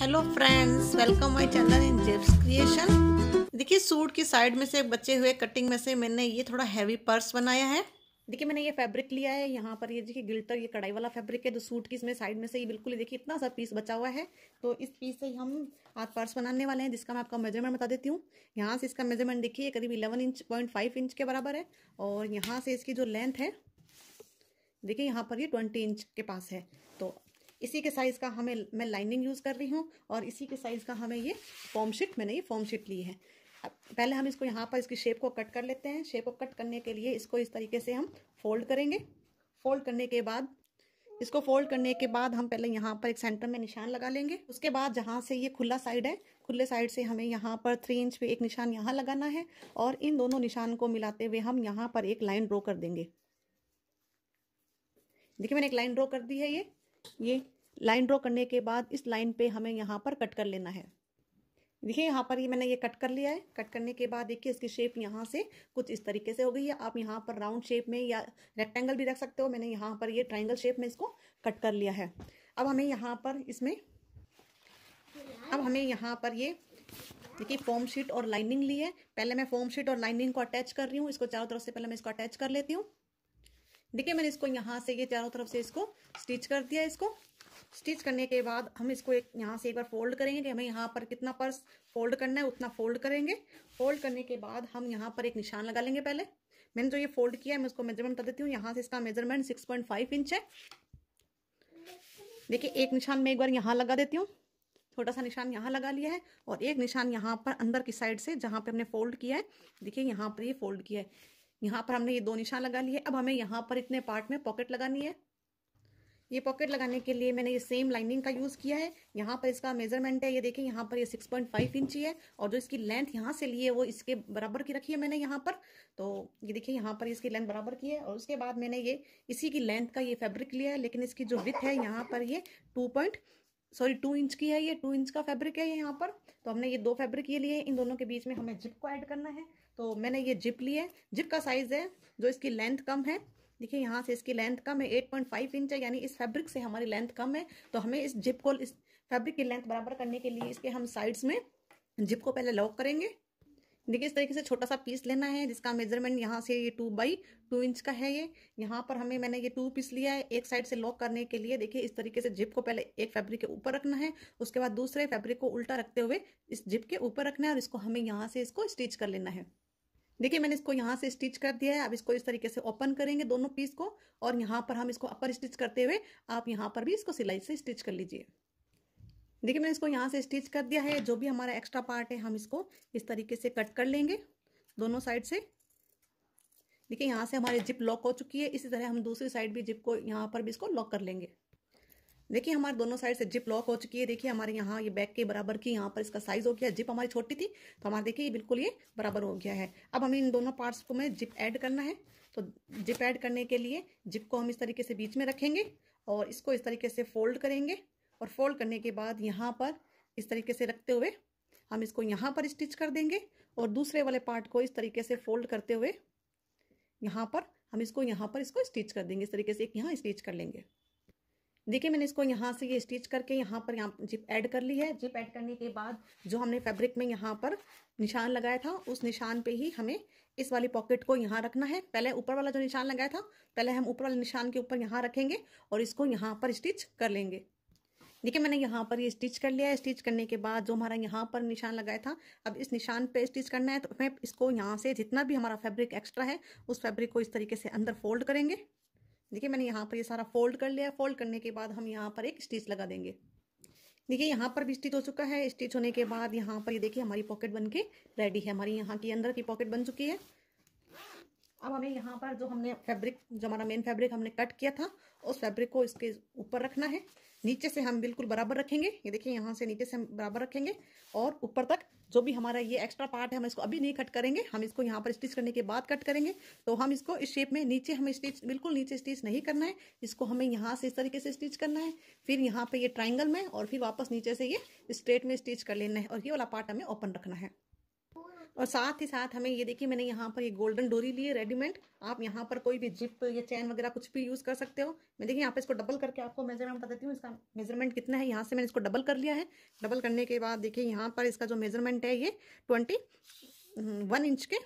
Hello friends, welcome my channel in Gibs creation. देखिए, suit की side में से बचे हुए कटिंग में से मैंने ये थोड़ा हैवी पर्स बनाया है। देखिए, मैंने ये फैब्रिक लिया है। यहाँ पर ये देखिए गिल्टर, ये कढ़ाई वाला फैब्रिक है जो सूट की इसमें साइड में से ये बिल्कुल देखिए इतना सा पीस बचा हुआ है। तो इस पीस से हम आज पर्स बनाने वाले हैं, जिसका मैं आपका मेजरमेंट बता देती हूँ। यहाँ से इसका मेजरमेंट देखिए ये करीब 11.5 इंच के बराबर है, और यहाँ से इसकी जो लेंथ है देखिए यहाँ पर ये 20 इंच के पास है। तो इसी के साइज़ का मैं लाइनिंग यूज़ कर रही हूँ, और इसी के साइज़ का हमें ये फॉर्म शीट, मैंने ये फॉर्म शीट ली है। अब पहले हम इसको यहाँ पर इसकी शेप को कट कर लेते हैं। शेप को कट करने के लिए इसको इस तरीके से हम फोल्ड करेंगे। फोल्ड करने के बाद हम पहले यहाँ पर एक सेंटर में निशान लगा लेंगे। उसके बाद जहाँ से ये खुला साइड है, खुले साइड से हमें यहाँ पर 3 इंच पे एक निशान यहाँ लगाना है, और इन दोनों निशान को मिलाते हुए हम यहाँ पर एक लाइन ड्रॉ कर देंगे। देखिए, मैंने एक लाइन ड्रॉ कर दी है। ये लाइन ड्रॉ करने के बाद इस लाइन पे हमें यहाँ पर कट कर लेना है। देखिए यहाँ पर ये मैंने ये कट कर लिया है। कट करने के बाद देखिए इसकी शेप यहाँ से कुछ इस तरीके से हो गई है। आप यहाँ पर राउंड शेप में या रेक्टेंगल भी रख सकते हो। मैंने यहाँ पर ये ट्रायंगल शेप में इसको कट कर लिया है। अब हमें यहाँ पर ये देखिए फॉर्म शीट और लाइनिंग ली है। पहले मैं फॉर्म शीट और लाइनिंग को अटैच कर रही हूँ। इसको चारों तरफ से पहले मैं इसको अटैच कर लेती हूँ। देखिए, मैंने इसको यहाँ से ये चारों तरफ से इसको स्टिच कर दिया। इसको स्टिच करने के बाद हम इसको यहाँ से एक बार फोल्ड करेंगे कि हमें यहाँ पर कितना पर्स फोल्ड करना है, उतना फोल्ड करेंगे। फोल्ड करने के बाद हम यहाँ पर एक निशान लगा लेंगे। पहले मैंने जो ये फोल्ड किया है, मैं उसको मेजरमेंट बता देती हूँ। यहाँ से इसका मेजरमेंट 6.5 इंच है। देखिए, एक निशान मैं एक बार यहाँ लगा देती हूँ। छोटा सा निशान यहाँ लगा लिया है, और एक निशान यहाँ पर अंदर की साइड से जहाँ पर हमने फोल्ड किया है। देखिए यहाँ पर ये फोल्ड किया है, यहाँ पर हमने ये 2 निशान लगा लिए। अब हमें यहाँ पर इतने पार्ट में पॉकेट लगानी है। ये पॉकेट लगाने के लिए मैंने ये सेम लाइनिंग का यूज़ किया है। यहाँ पर इसका मेजरमेंट है, ये देखिए यहाँ पर ये 6.5 इंच ही है, और जो इसकी लेंथ यहाँ से लिए वो इसके बराबर की रखी है मैंने यहाँ पर। तो ये देखिए यहाँ पर इसकी लेंथ बराबर की है, और उसके बाद मैंने ये इसी की लेंथ का ये फैब्रिक लिया है। लेकिन इसकी जो विड्थ है यहाँ पर ये 2 इंच की है। ये 2 इंच का फैब्रिक है यहाँ पर। तो हमने ये 2 फैब्रिक ये लिए। इन दोनों के बीच में हमें जिप को ऐड करना है। तो मैंने ये जिप ली है। जिप का साइज़ है जो इसकी लेंथ कम है। देखिए यहाँ से इसकी लेंथ कम है, 8.5 इंच है, यानी इस फैब्रिक से हमारी लेंथ कम है। तो हमें इस जिप को, इस फैब्रिक की लेंथ बराबर करने के लिए इसके हम साइड्स में जिप को पहले लॉक करेंगे। देखिए इस तरीके से छोटा सा पीस लेना है, जिसका मेजरमेंट यहाँ से ये 2 बाई 2 इंच का है। ये यहाँ पर हमें मैंने ये 2 पीस लिया है। एक साइड से लॉक करने के लिए देखिए इस तरीके से जिप को पहले एक फैब्रिक के ऊपर रखना है, उसके बाद दूसरे फैब्रिक को उल्टा रखते हुए इस जिप के ऊपर रखना है, और इसको हमें यहाँ से इसको स्टिच कर लेना है। देखिए मैंने इसको यहाँ से स्टिच कर दिया है। अब इसको इस तरीके से ओपन करेंगे दोनों पीस को, और यहाँ पर हम इसको अपर स्टिच करते हुए आप यहाँ पर भी इसको सिलाई से स्टिच कर लीजिए। देखिए मैंने इसको यहाँ से स्टिच कर दिया है। जो भी हमारा एक्स्ट्रा पार्ट है हम इसको इस तरीके से कट कर लेंगे दोनों साइड से। देखिए यहाँ से हमारी जिप लॉक हो चुकी है। इसी तरह हम दूसरी साइड भी जिप को यहाँ पर भी इसको लॉक कर लेंगे। देखिए हमारे दोनों साइड से जिप लॉक हो चुकी है। देखिए हमारे यहाँ ये बैक के बराबर की यहाँ पर इसका साइज़ हो गया। जिप हमारी छोटी थी तो हमारे देखिए ये बिल्कुल ये बराबर हो गया है। अब हमें इन दोनों पार्ट्स को में जिप ऐड करना है। तो जिप ऐड करने के लिए जिप को हम इस तरीके से बीच में रखेंगे, और इसको इस तरीके से फोल्ड करेंगे, और फोल्ड करने के बाद यहाँ पर इस तरीके से रखते हुए हम इसको यहाँ पर स्टिच कर देंगे, और दूसरे वाले पार्ट को इस तरीके से फोल्ड करते हुए यहाँ पर हम इसको यहाँ पर इसको स्टिच कर देंगे। इस तरीके से एक यहाँ स्टिच कर लेंगे। देखिए मैंने इसको यहाँ से ये स्टिच करके यहाँ पर जिप ऐड कर ली है। जिप ऐड करने के बाद जो हमने फैब्रिक में यहाँ पर निशान लगाया था, उस निशान पे ही हमें इस वाली पॉकेट को यहाँ रखना है। पहले ऊपर वाला जो निशान लगाया था, पहले हम ऊपर वाले निशान के ऊपर यहाँ रखेंगे, और इसको यहाँ पर स्टिच कर लेंगे। देखिए मैंने यहाँ पर ये स्टिच कर लिया है। स्टिच करने के बाद जो हमारा यहाँ पर निशान लगाया था, अब इस निशान पे स्टिच करना है। तो मैं इसको यहाँ से जितना भी हमारा फैब्रिक एक्स्ट्रा है उस फैब्रिक को इस तरीके से अंदर फोल्ड करेंगे। देखिए मैंने यहाँ पर ये सारा फोल्ड कर लिया है। फोल्ड करने के बाद हम यहाँ पर एक स्टिच लगा देंगे। देखिए यहाँ पर भी स्टिच हो चुका है। स्टिच होने के बाद यहाँ पर ये देखिए हमारी पॉकेट बन के रेडी है। हमारी यहाँ की अंदर की पॉकेट बन चुकी है। अब हमें यहाँ पर जो हमने फैब्रिक, जो हमारा मेन फैब्रिक हमने कट किया था, उस फैब्रिक को इसके ऊपर रखना है। नीचे से हम बिल्कुल बराबर रखेंगे। ये देखिए यहाँ से नीचे से हम बराबर रखेंगे, और ऊपर तक जो भी हमारा ये एक्स्ट्रा पार्ट है हम इसको अभी नहीं कट करेंगे, हम इसको यहाँ पर स्टिच करने के बाद कट करेंगे। तो हम इसको इस शेप में नीचे हमें स्टिच, बिल्कुल नीचे स्टिच नहीं करना है। इसको हमें यहाँ से इस तरीके से स्टिच करना है, फिर यहाँ पर ये ट्राइंगल में, और फिर वापस नीचे से ये स्ट्रेट में स्टिच कर लेना है, और ये वाला पार्ट हमें ओपन रखना है। और साथ ही साथ हमें ये देखिए मैंने यहाँ पर ये गोल्डन डोरी ली है रेडीमेड। आप यहाँ पर कोई भी जिप या चैन वगैरह कुछ भी यूज कर सकते हो। मैं देखिए यहाँ पे इसको डबल करके आपको मेजरमेंट बताती हूँ, इसका मेजरमेंट कितना है। यहाँ से मैंने इसको डबल कर लिया है। डबल करने के बाद देखिए यहाँ पर इसका जो मेजरमेंट है ये 21 इंच के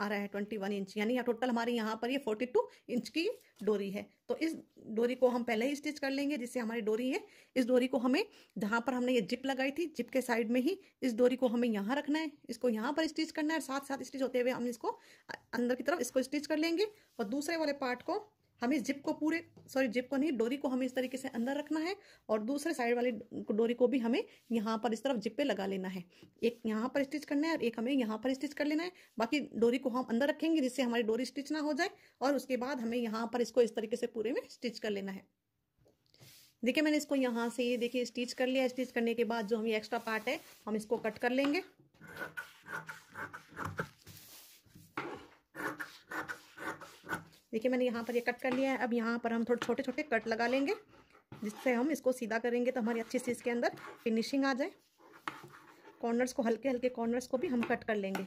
आ रहा है, 21 इंच, यानी टोटल हमारे यहाँ पर ये 42 इंच की डोरी है। तो इस डोरी को हम पहले ही स्टिच कर लेंगे, जिससे हमारी डोरी है। इस डोरी को हमें जहाँ पर हमने ये जिप लगाई थी, जिप के साइड में ही इस डोरी को हमें यहाँ रखना है, इसको यहाँ पर स्टिच करना है। साथ साथ स्टिच होते हुए हम इसको अंदर की तरफ इसको स्टिच कर लेंगे और दूसरे वाले पार्ट को हमें डोरी को हमें इस तरीके से अंदर रखना है और दूसरे साइड वाली डोरी को भी हमें यहाँ पर इस तरफ जिप पे लगा लेना है। एक यहाँ पर स्टिच करना है और एक हमें यहाँ पर स्टिच कर लेना है। बाकी डोरी को हम अंदर रखेंगे जिससे हमारी डोरी स्टिच ना हो जाए, और उसके बाद हमें यहाँ पर इसको इस तरीके से पूरे में स्टिच कर लेना है। देखिए मैंने इसको यहाँ से ये देखिए स्टिच कर लिया। स्टिच करने के बाद जो हमें एक्स्ट्रा पार्ट है हम इसको कट कर लेंगे। देखिए मैंने यहाँ पर ये कट कर लिया है। अब यहाँ पर हम थोड़े छोटे छोटे कट लगा लेंगे, जिससे हम इसको सीधा करेंगे तो हमारी अच्छी सी इसके अंदर फिनिशिंग आ जाए। कॉर्नर्स को हल्के हल्के कॉर्नर्स को भी हम कट कर लेंगे।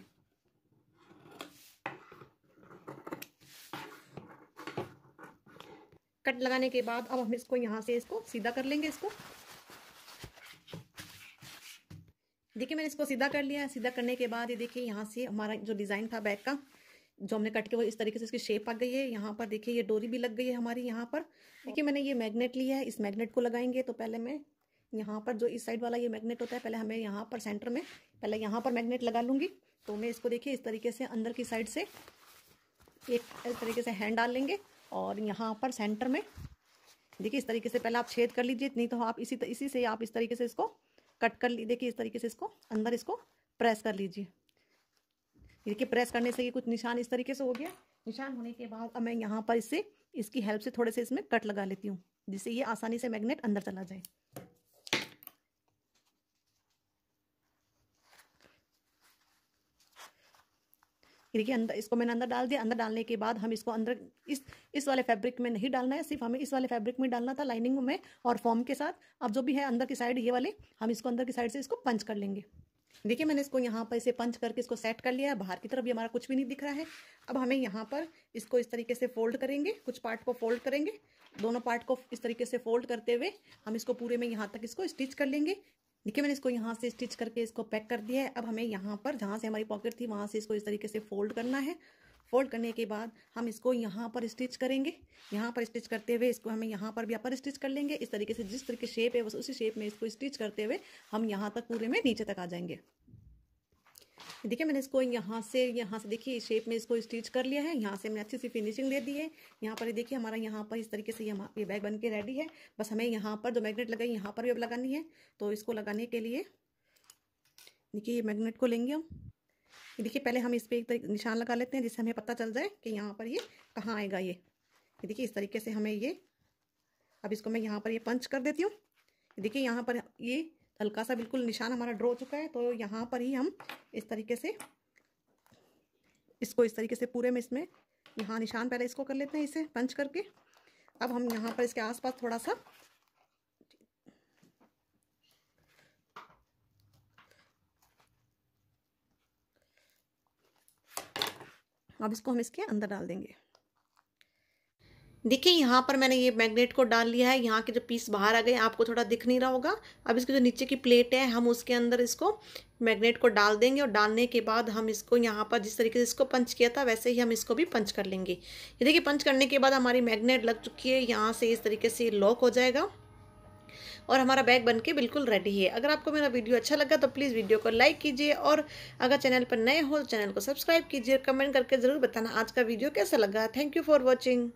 कट लगाने के बाद अब हम इसको यहाँ से इसको सीधा कर लेंगे। इसको देखिए मैंने इसको सीधा कर लिया है। सीधा करने के बाद ये देखिए यहाँ से हमारा जो डिज़ाइन था बैग का जो हमने कट के वो इस तरीके से इसकी शेप आ गई है। यहाँ पर देखिए ये डोरी भी लग गई है हमारी। यहाँ पर देखिए मैंने ये मैग्नेट लिया है, इस मैग्नेट को लगाएंगे। तो पहले मैं यहाँ पर जो इस साइड वाला ये मैग्नेट होता है, पहले हमें यहाँ पर सेंटर में पहले यहाँ पर मैग्नेट लगा लूँगी। तो मैं इसको देखिए इस तरीके से अंदर की साइड से एक इस तरीके से हैंड डाल लेंगे और यहाँ पर सेंटर में देखिए इस तरीके से पहले आप छेद कर लीजिए, नहीं तो आप इसी से आप इस तरीके से इसको कट कर लीजिए। देखिए इस तरीके से इसको अंदर इसको प्रेस कर लीजिए। देखिए प्रेस करने से ये कुछ निशान इस तरीके से हो गया। निशान होने के बाद अब मैं यहाँ पर इससे इसकी हेल्प से थोड़े से इसमें कट लगा लेती हूँ, जिससे ये आसानी से मैग्नेट अंदर चला जाए। देखिए अंदर इसको मैंने अंदर डाल दिया। अंदर डालने के बाद हम इसको अंदर इस वाले फैब्रिक में नहीं डालना है, सिर्फ हमें इस वाले फैब्रिक में डालना था लाइनिंग में और फॉर्म के साथ। अब जो भी है अंदर की साइड ये वाले हम इसको अंदर की साइड से इसको पंच कर लेंगे। देखिए मैंने इसको यहाँ पर इसे पंच करके इसको सेट कर लिया है। बाहर की तरफ भी हमारा कुछ भी नहीं दिख रहा है। अब हमें यहाँ पर इसको इस तरीके से फोल्ड करेंगे, कुछ पार्ट को फोल्ड करेंगे, दोनों पार्ट को इस तरीके से फोल्ड करते हुए हम इसको पूरे में यहाँ तक इसको स्टिच कर लेंगे। देखिए मैंने इसको यहाँ से स्टिच करके इसको पैक कर दिया है। अब हमें यहाँ पर जहाँ से हमारी पॉकेट थी वहाँ से इसको इस तरीके से फोल्ड करना है। फोल्ड करने के बाद हम इसको यहाँ पर स्टिच करेंगे। यहाँ पर स्टिच करते हुए इसको हमें यहाँ पर भी यहाँ पर स्टिच कर लेंगे। इस तरीके से जिस तरीके शेप है बस उसी शेप में इसको स्टिच करते हुए हम यहाँ तक पूरे में नीचे तक आ जाएंगे। देखिए मैंने इसको यहाँ से देखिए इस शेप में इसको स्टिच कर लिया है। यहाँ से मैंने अच्छी सी फिनिशिंग दे दी है। यहाँ पर देखिए हमारा यहाँ पर इस तरीके से ये बैग बन के रेडी है। बस हमें यहाँ पर जो मैग्नेट लगाई यहाँ पर भी अब लगानी है। तो इसको लगाने के लिए देखिए ये मैग्नेट को लेंगे हम। देखिए पहले हम इस पर एक निशान लगा लेते हैं, जिससे हमें पता चल जाए कि यहाँ पर ये कहाँ आएगा। ये देखिए इस तरीके से हमें ये अब इसको मैं यहाँ पर ये पंच कर देती हूँ। देखिए यहाँ पर ये हल्का सा बिल्कुल निशान हमारा ड्रॉ हो चुका है। तो यहाँ पर ही हम इस तरीके से इसको इस तरीके से पूरे में इसमें यहाँ निशान पहले इसको कर लेते हैं, इसे पंच करके। अब हम यहाँ पर इसके आसपास थोड़ा सा अब इसको हम इसके अंदर डाल देंगे। देखिए यहाँ पर मैंने ये मैग्नेट को डाल लिया है। यहाँ के जो पीस बाहर आ गए आपको थोड़ा दिख नहीं रहा होगा। अब इसकी जो नीचे की प्लेट है हम उसके अंदर इसको मैग्नेट को डाल देंगे और डालने के बाद हम इसको यहाँ पर जिस तरीके से इसको पंच किया था वैसे ही हम इसको भी पंच कर लेंगे। ये देखिए पंच करने के बाद हमारी मैग्नेट लग चुकी है। यहाँ से इस तरीके से लॉक हो जाएगा और हमारा बैग बनके बिल्कुल रेडी है। अगर आपको मेरा वीडियो अच्छा लगा तो प्लीज़ वीडियो को लाइक कीजिए और अगर चैनल पर नए हो तो चैनल को सब्सक्राइब कीजिए। कमेंट करके ज़रूर बताना आज का वीडियो कैसा लगा। Thank you for watching.